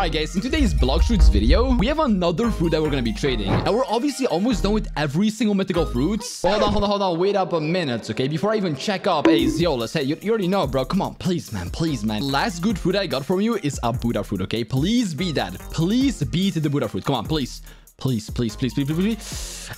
Alright guys, in today's Blox Fruits video, we have another fruit that we're gonna be trading. And we're obviously almost done with every single mythical fruit. Hold on, wait up a minute, okay? Before I even check up, hey Zeolus, hey, you already know, bro. Come on, please, man. Last good fruit I got from you is a Buddha fruit, okay? Please be that. Please beat the Buddha fruit. Come on, please.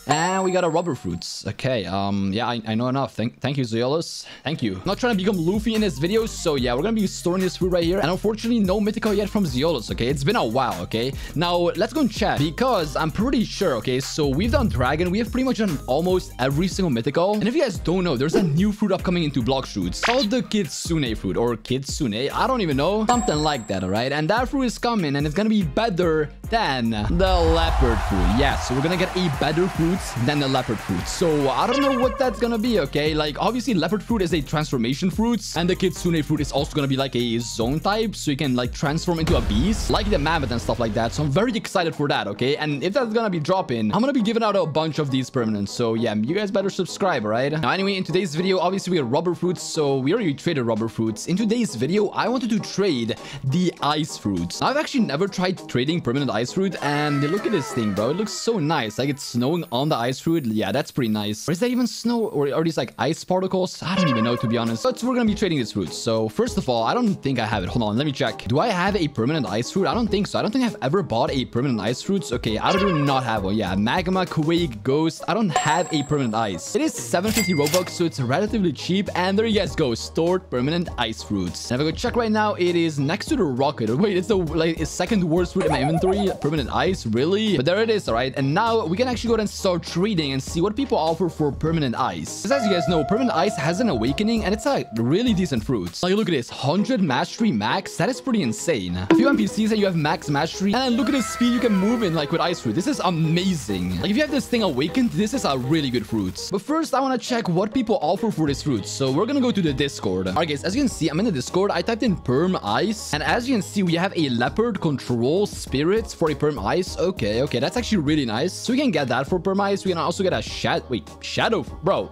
And we got a rubber fruits. Okay, yeah, I know enough. Thank you, Zeolus. Thank you. I'm not trying to become Luffy in this video, so yeah, we're gonna be storing this fruit right here. And unfortunately, no mythical yet from Zeolus, okay? It's been a while, okay? Now, let's go and check, because I'm pretty sure, okay? So we've done dragon. We have pretty much done almost every single mythical. And if you guys don't know, there's a new fruit upcoming into Blox Fruits called the Kitsune fruit, or Kitsune. I don't even know. Something like that, all right? And that fruit is coming, and it's gonna be better than the leopard fruit. Yeah, so we're gonna get a better fruit than the leopard fruit. So I don't know what that's gonna be, okay? Like, obviously, leopard fruit is a transformation fruit, and the Kitsune fruit is also gonna be like a zone type, so you can like transform into a beast, like the mammoth and stuff like that. So I'm very excited for that, okay? And if that's gonna be dropping, I'm gonna be giving out a bunch of these permanents. So yeah, you guys better subscribe, right? Now, anyway, in today's video, obviously, we have rubber fruits, so we already traded rubber fruits. In today's video, I wanted to trade the ice fruits. Now, I've actually never tried trading permanent ice fruit, and look at this thing, bro. It looks so nice. Like, it's snowing on the ice fruit. Yeah, that's pretty nice. Or is that even snow? Or are these like ice particles? I don't even know, to be honest. But we're gonna be trading this fruit. So first of all, I don't think I have it. Hold on, let me check. Do I have a permanent ice fruit? I don't think so. I don't think I've ever bought a permanent ice fruit. Okay, I do not have one. Yeah, magma, quake, ghost. I don't have a permanent ice. It is 750 Robux, so it's relatively cheap. And there you guys go. Stored permanent ice fruits. And if I go check right now, it is next to the rocket. Wait, it's the like second worst fruit in my inventory. Permanent ice, really? But there it is, all right? And now we can actually go ahead and start trading and see what people offer for permanent ice. Because as you guys know, permanent ice has an awakening, and it's a really decent fruit. Like, look at this, 100 mastery max. That is pretty insane. A few NPCs and you have max mastery, and look at the speed you can move in, like, with ice fruit. This is amazing. Like, if you have this thing awakened, this is a really good fruit. But first, I want to check what people offer for this fruit. So we're gonna go to the Discord. All right, guys, as you can see, I'm in the Discord. I typed in perm ice, and as you can see, we have a leopard control spirits for a perm ice. Okay, that's actually really nice. So we can get that for perm ice. We can also get a shadow. Bro,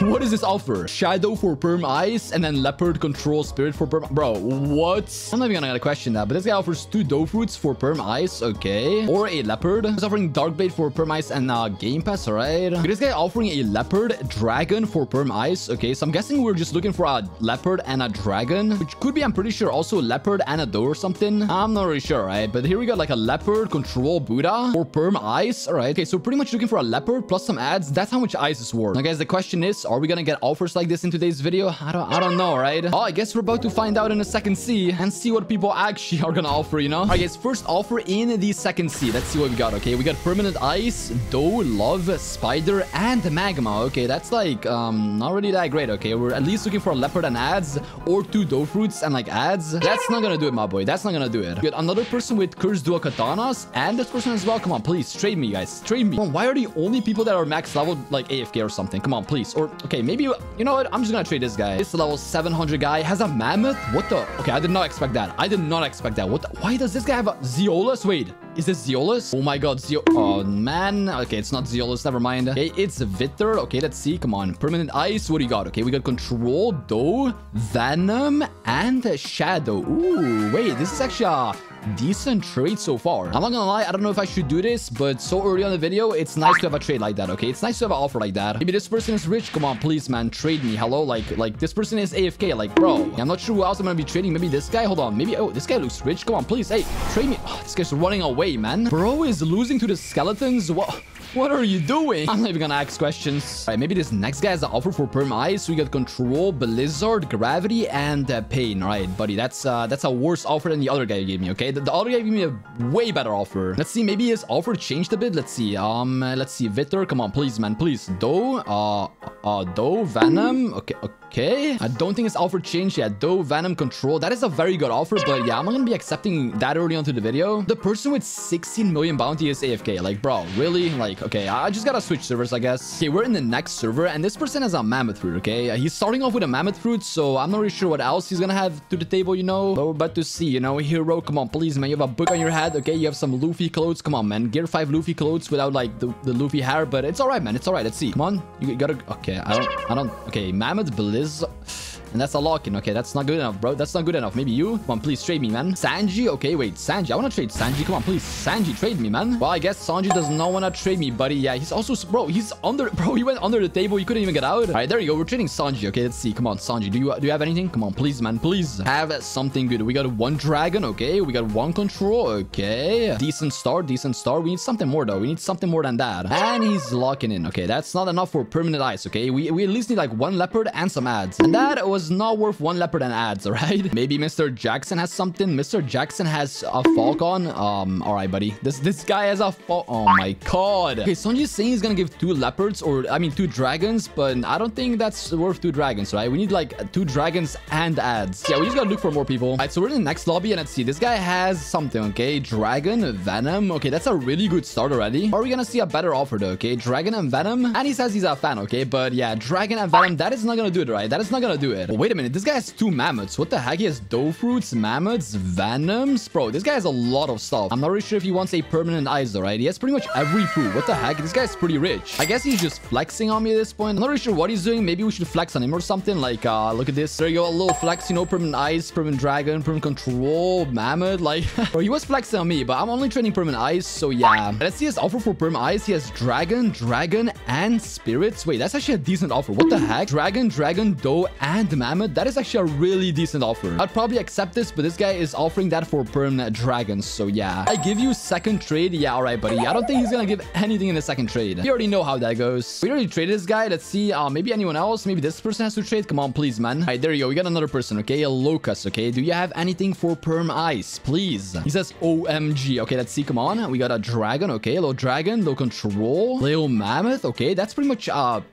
what is this offer? Shadow for perm ice, and then leopard control spirit for perm. Bro, what? I'm not even gonna question that, but this guy offers 2 dough fruits for perm ice. Okay, or a leopard. He's offering dark blade for perm ice and game pass. All right, okay, this guy offering a leopard dragon for perm ice. Okay, so I'm guessing we're just looking for a leopard and a dragon, which could be, I'm pretty sure, also leopard and a dough or something. I'm not really sure, right? But here we got like a leopard control Buddha for perm ice. All right, okay, so pretty much looking for a leopard plus some ads. That's how much ice is worth. Now, guys, the question is, are we gonna get offers like this in today's video? I don't know, right? Oh, I guess we're about to find out in a second C and see what people actually are gonna offer, you know? All right, guys, first offer in the second C. Let's see what we got, okay? We got permanent ice, dough, love, spider, and magma. Okay, that's like, not really that great, okay? We're at least looking for a leopard and ads, or 2 dough fruits and like ads. That's not gonna do it, my boy. That's not gonna do it. We got another person with cursed dual katanas, and this person as well. Come on, please, trade me, guys. Trade me. Come on, why are the only people that are max level like AFK or something? Come on, please. Or, okay, maybe, you know what? I'm just gonna trade this guy. This level 700 guy has a mammoth? What the? Okay, I did not expect that. What? Why does this guy have a Zeolus? Wait. Is this Zeolus? Oh my god, oh man. Okay, it's not Zeolus. Never mind. Okay, it's Vitter. Okay, let's see. Come on. Permanent ice. What do you got? Okay, we got control, dough, venom, and shadow. Ooh, wait. This is actually a decent trade so far. I'm not gonna lie, I don't know if I should do this, but so early on the video, it's nice to have a trade like that, okay? It's nice to have an offer like that. Maybe this person is rich. Come on, please, man. Trade me. Hello? Like this person is AFK. Like, bro. Yeah, I'm not sure who else I'm gonna be trading. Maybe this guy. Hold on. Maybe, oh, this guy looks rich. Come on, please. Hey, trade me. Oh, this guy's running away, man. Bro is losing to the skeletons. What are you doing? I'm not even gonna ask questions. All right, maybe this next guy has an offer for perm ice. We got control, blizzard, gravity, and pain. All right, buddy, that's a worse offer than the other guy you gave me, okay? The other guy gave me a way better offer. Let's see, maybe his offer changed a bit. Let's see, Vitter, come on, please, man, please. Dough, venom, okay. I don't think his offer changed yet. Dough, venom, control. That is a very good offer, but yeah, I'm not gonna be accepting that early onto the video. The person with 16 million bounty is AFK. Like, bro, really? Like, okay, I just gotta switch servers, I guess. Okay, we're in the next server, and this person has a mammoth fruit, okay? He's starting off with a mammoth fruit, so I'm not really sure what else he's gonna have to the table, you know? But we're about to see, you know? Hero, come on, please, man. You have a book on your head, okay? You have some Luffy clothes. Come on, man. Gear 5 Luffy clothes without, like, the Luffy hair, but it's all right, man. It's all right. Let's see. Come on. You gotta... Okay, I don't... Okay, mammoth blizzard... And that's a Larkin. Okay, that's not good enough, bro. That's not good enough. Maybe you? Come on, please trade me, man. Sanji? Okay, wait. Sanji. I want to trade Sanji. Come on, please. Sanji, trade me, man. Well, I guess Sanji does not want to trade me, buddy. Yeah, he's also... Bro, he's under... Bro, he went under the table. He couldn't even get out. All right, there you go. We're trading Sanji. Okay, let's see. Come on, Sanji. Do you have anything? Come on, please, man. Please have something good. We got one dragon. Okay, we got one control. Okay. Decent start. Decent start. We need something more, though. We need something more than that. And he's locking in. Okay, that's not enough for permanent ice. Okay, we at least need like one leopard and some ads. And that was not worth one leopard and ads, all right? Maybe Mr. Jackson has something. Mr. Jackson has a falcon. All right, buddy. This guy has a falcon. Oh, my God. Okay, Sanji's saying he's gonna give two leopards or, I mean, two dragons, but I don't think that's worth two dragons, right? We need like two dragons and ads. Yeah, we just gotta look for more people. All right, so we're in the next lobby, and let's see. This guy has something, okay? Dragon, Venom. Okay, that's a really good start already. Are we gonna see a better offer, though, okay? Dragon and Venom. And he says he's a fan, okay? But yeah, Dragon and Venom, that is not gonna do it, right? That is not gonna do it. But wait a minute. This guy has two mammoths. What the heck? He has dough fruits, mammoths, venoms. Bro, this guy has a lot of stuff. I'm not really sure if he wants a permanent ice, though, right? He has pretty much every food. What the heck? This guy's pretty rich. I guess he's just flexing on me at this point. I'm not really sure what he's doing. Maybe we should flex on him or something. Like, look at this. There you go. A little flex, you know, permanent ice, permanent dragon, permanent control, mammoth. Like, bro, he was flexing on me, but I'm only trading permanent ice. So, yeah. Let's see his offer for permanent ice. He has dragon, dragon, and spirits. Wait, that's actually a decent offer. What the heck? Dragon, dragon, dough, and mammoth. That is actually a really decent offer. I'd probably accept this, but this guy is offering that for permanent dragons. So yeah, I give you second trade. Yeah, all right, buddy. I don't think he's gonna give anything in the second trade. You already know how that goes. We already traded this guy. Let's see. Maybe anyone else. Maybe this person has to trade. Come on, please, man. All right, there you go. We got another person. Okay, a locust. Okay, do you have anything for perm ice, please? He says OMG. Okay, let's see. Come on. We got a dragon. Okay, low dragon, low control, little mammoth. Okay, that's pretty much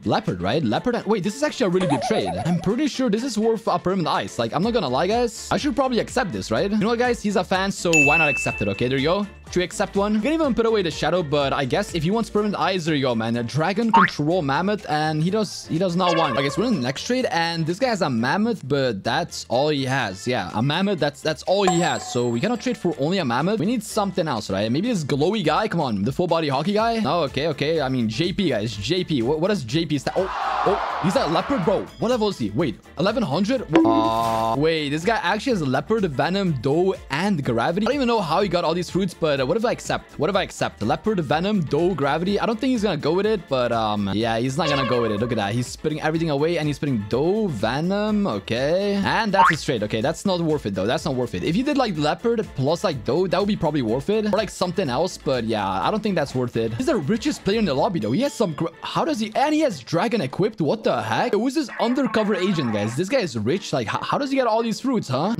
leopard, right? Leopard. And... Wait, this is actually a really good trade. I'm pretty sure this is worth a permanent ice. Like, I'm not gonna lie, guys. I should probably accept this, right? You know what, guys? He's a fan, so why not accept it? Okay, there you go. Should we accept one? You can even put away the shadow, but I guess if he wants permanent eyes, there you go, man. A dragon, control, mammoth, and he does not want. Okay, so we're in the next trade, and this guy has a mammoth, but that's all he has. Yeah, a mammoth, that's all he has. So we cannot trade for only a mammoth. We need something else, right? Maybe this glowy guy. Come on, the full body hockey guy. No, okay, okay. I mean, JP, guys. JP. What does JP stand? Oh, he's a leopard, bro. What level is he? Wait, 1100? Wait, this guy actually has leopard, venom, dough, and gravity. I don't even know how he got all these fruits, but what if I accept? What if I accept? Leopard, venom, dough, gravity. I don't think he's gonna go with it, but yeah, he's not gonna go with it. Look at that. He's spitting everything away, and he's spitting dough, venom. Okay, and that's his trade. Okay, that's not worth it, though. That's not worth it. If you did like leopard plus like dough, that would be probably worth it, or like something else. But yeah, I don't think that's worth it. He's the richest player in the lobby, though. He has some. How does he? And he has dragon equipped. What the heck? Who's this undercover agent, guys? This guy is rich. Like, how does he get all these fruits, huh?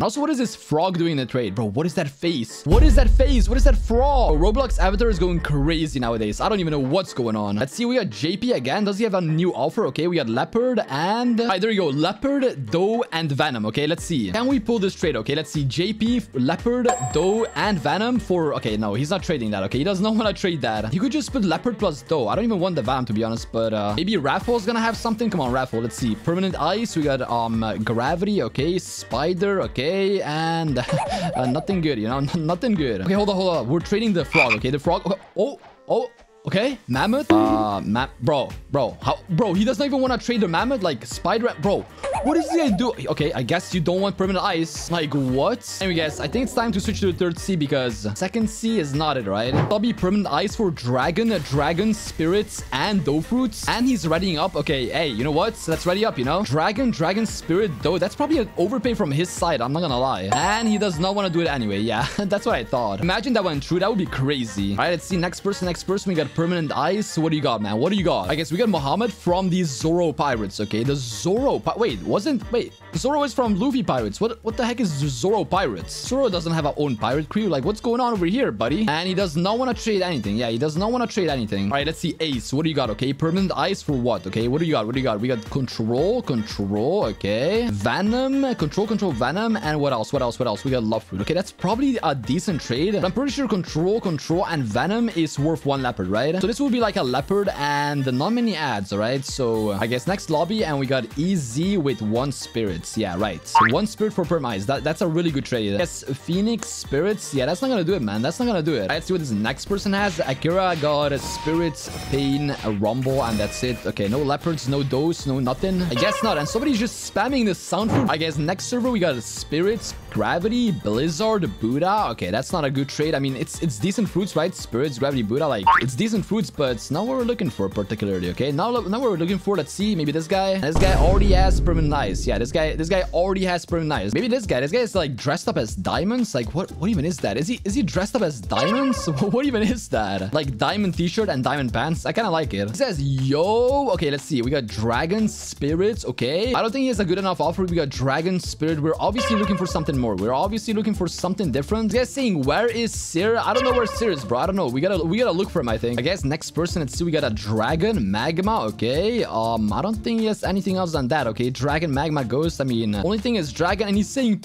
Also, what is this frog doing in the trade, bro? What is that face? What is that face? What is that frog? Roblox avatar is going crazy nowadays. I don't even know what's going on. Let's see. We got JP again. Does he have a new offer? Okay, we got leopard and... All right, there you go. Leopard, dough, and venom. Okay, let's see. Can we pull this trade? Okay, let's see. JP, leopard, dough, and venom for... Okay, no, he's not trading that. Okay, he does not want to trade that. He could just put leopard plus dough. I don't even want the venom, to be honest, but maybe Raffle's gonna have something. Come on, Raffle. Let's see. Permanent ice. We got gravity. Okay, spider. Okay, and nothing good, you know? Nothing good. Okay, hold on. We're trading the frog, okay? The frog. Okay. Oh. Okay, mammoth. Bro, he doesn't even want to trade the mammoth, like spider. Bro, what is he doing? Okay, I guess you don't want permanent ice. Like, what? Anyway, guys, I think it's time to switch to the third C because second C is not it, right? Probably permanent ice for dragon, spirits, and dough fruits. And he's readying up. Okay, hey, you know what? Let's ready up, you know? Dragon, spirit, dough. That's probably an overpay from his side. I'm not gonna lie. And he does not want to do it anyway. Yeah, that's what I thought. Imagine that went through. That would be crazy. All right, let's see. Next person. We got permanent ice. What do you got, man? What do you got? I guess we got Muhammad from the Zoro Pirates. Okay, the Zoro. Wait, Zoro is from Luffy Pirates. What the heck is Zoro Pirates? Zoro doesn't have our own pirate crew. Like, what's going on over here, buddy? And he does not want to trade anything. Yeah, he does not want to trade anything. All right, let's see. Ace, what do you got? Okay, permanent ice for what? Okay, what do you got? We got control. Okay, venom, control, venom, and what else? We got love fruit. Okay, that's probably a decent trade. But I'm pretty sure control, and venom is worth one leopard, right? So this will be like a leopard and not many ads, all right? So I guess next lobby, and we got EZ with one spirit. spirits. Yeah, right. So 1 spirit for per mice. That's a really good trade. Yes, Phoenix spirits. Yeah, that's not gonna do it, man. That's not gonna do it. Let's see what this next person has. Akira got spirits, pain, a rumble, and that's it. Okay, no leopards, no dose, no nothing. I guess not. And somebody's just spamming the sound fruit. I guess next server we got spirits, gravity, blizzard, Buddha. Okay, that's not a good trade. I mean, it's decent fruits, right? Spirits, gravity, Buddha. Like, it's decent fruits, but it's not what we're looking for particularly. Okay, now we're looking for. Let's see. Maybe this guy. This guy already has permanent eyes. Yeah, this guy already has permanent eyes. Maybe this guy is like dressed up as diamonds. Like, what even is that? Is he dressed up as diamonds? What even is that? Like diamond t-shirt and diamond pants. I kind of like it. It says yo. Okay, let's see. We got dragon spirits. Okay, I don't think he has a good enough offer. We got dragon spirit. We're obviously looking for something more. We're obviously looking for something different. This guy's saying, where is Sir? I don't know where Sir is, bro. I don't know. We gotta look for him. I think. I guess next person. Let's see. We got a dragon magma. Okay. I don't think he has anything else than that. Okay, dragon magma ghost. I mean, only thing is dragon, and he's saying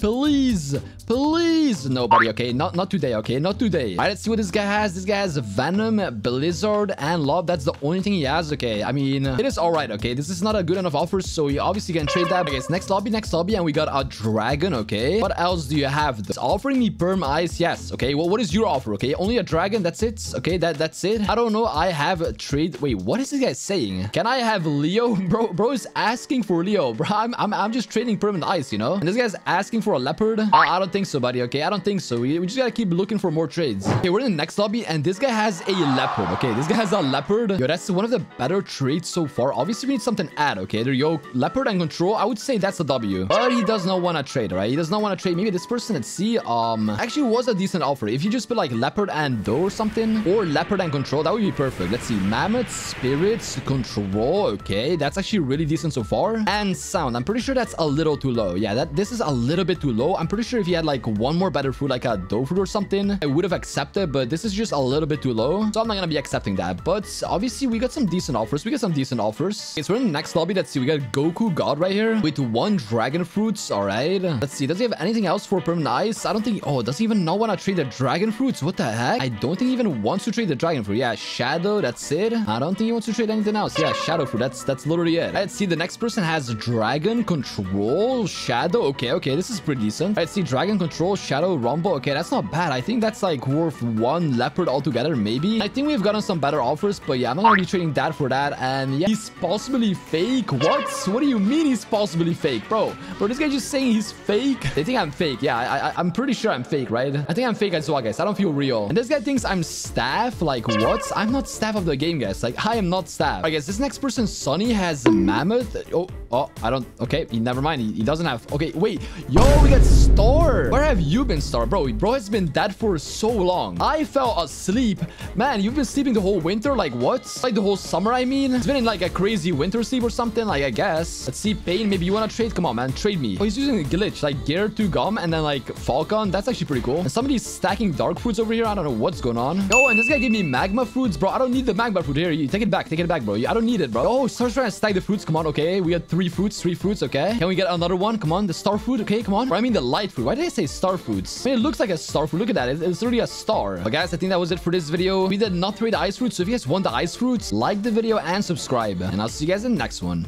please nobody. Okay, not today. Okay, not today. All right, let's see what this guy has. This guy has venom, blizzard, and love. That's the only thing he has. Okay, I mean, it is all right. Okay, this is not a good enough offer, so you obviously can trade that. Okay, it's next lobby, and we got a dragon. Okay, what else do you have though? It's offering me perm eyes. Yes. Okay, well, what is your offer? Okay, only a dragon. That's it. Okay, that's it. I don't know. I have a trade. Wait, what is this guy saying? Can I have Leo? Bro is asking for Leo, bro. I'm just trading permanent ice, you know. And this guy's asking for a leopard. I don't think so, buddy. Okay, I don't think so. We just gotta keep looking for more trades. Okay, we're in the next lobby, and this guy has a leopard. Okay, this guy has a leopard. Yo, that's one of the better trades so far. Obviously, we need something add. Okay, there you go. Leopard and control. I would say that's a W. But he does not want to trade, right? He does not want to trade. Maybe this person at C actually was a decent offer. If you just put like leopard and doe or something, or leopard and control, that would be perfect. Let's see. Mammoth, spirits, control. Okay, that's actually really decent so far. And sound, I'm pretty sure that's a little too low. Yeah, this is a little bit too low. I'm pretty sure if he had like one more better fruit, like a doe fruit or something, I would have accepted, but this is just a little bit too low, so I'm not gonna be accepting that. But obviously we got some decent offers. Okay, so we're in the next lobby. Let's see, we got Goku God right here with 1 dragon fruits. All right, let's see, does he have anything else for permanent ice? I don't think. Oh, does he even not want to trade the dragon fruits? What the heck? I don't think he even wants to trade the dragon fruit. Yeah, shadow, that's it. I don't think he wants to trade anything else. Yeah, shadow fruit, that's literally it. Let's see, the next person has dragon, control, shadow. Okay, this is pretty decent. Let's see, dragon, control, shadow, rumble. Okay, that's not bad. I think that's like worth 1 leopard altogether, maybe. I think we've gotten some better offers, but yeah, I'm not gonna be trading that for that. And yeah, he's possibly fake. What do you mean he's possibly fake, bro? This guy just saying he's fake. They think I'm fake. Yeah, I'm pretty sure I'm fake, right? I think I'm fake as well, guys. I don't feel real. And this guy thinks I'm staff. Like, what? I'm not staff of the game, guys. Like, I am not staff. I guess this next person, Sunny, has mammoth. Oh, I don't. Okay, never mind. He doesn't have. Okay, wait. Yo, we got Star. Where have you been, Star, bro? Bro has been dead for so long. I fell asleep. Man, you've been sleeping the whole winter. Like, what? Like, the whole summer, I mean. It's been in, like, a crazy winter sleep or something. Like, I guess. Let's see, Pain. Maybe you want to trade? Come on, man. Trade me. Oh, he's using a glitch. Like, Gear 2 Gum and then, like, Falcon. That's actually pretty cool. And somebody's stacking Dark Fruits over here. I don't know what's going on. Oh, and this guy gave me Magma Fruits. Bro, I don't need the Magma Fruit. Here, you take it back. Take it back, bro. I don't need it, bro. Oh, Star's trying to stack the fruits. Come on. Okay, we got 3 fruits. Okay, can we get another one? Come on, the star fruit. Okay, come on. Or I mean the light fruit. Why did I say star fruits? I mean, it looks like a star fruit. Look at that. It's really a star. But guys, I think that was it for this video. We did not trade the ice fruits. So if you guys want the ice fruits, like the video and subscribe. And I'll see you guys in the next one.